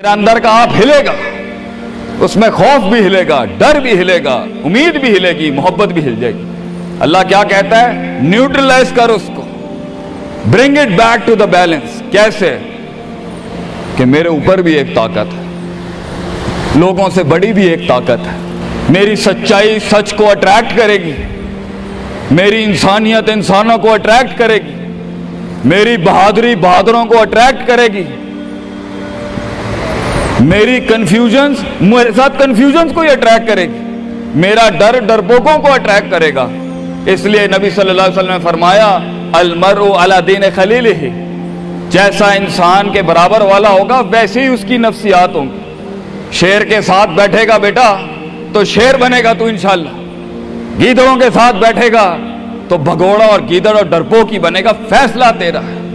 तेरा अंदर का आप हिलेगा, उसमें खौफ भी हिलेगा, डर भी हिलेगा, उम्मीद भी हिलेगी, मोहब्बत भी हिल जाएगी। अल्लाह क्या कहता है, न्यूट्रलाइज कर उसको, bring it back to the balance. कैसे कि मेरे ऊपर भी एक ताकत है, लोगों से बड़ी भी एक ताकत है, मेरी सच्चाई सच को अट्रैक्ट करेगी, मेरी इंसानियत इंसानों को अट्रैक्ट करेगी, मेरी बहादुरी बहादुरों को अट्रैक्ट करेगी, मेरी कन्फ्यूजन्स मेरे साथ कन्फ्यूजन्स को ही अट्रैक्ट करेगी, मेरा डर डरपोकों को अट्रैक्ट करेगा। इसलिए नबी सल्लल्लाहु अलैहि वसल्लम ने फरमाया, अल मरु अला दीन खलीलिही, जैसा इंसान के बराबर वाला होगा वैसे ही उसकी नफ्सियात होंगी। शेर के साथ बैठेगा बेटा तो शेर बनेगा तू इंशाल्लाह, गीदड़ों के साथ बैठेगा तो भगोड़ा और गीदड़ और डरपोक ही बनेगा। फैसला तेरा है।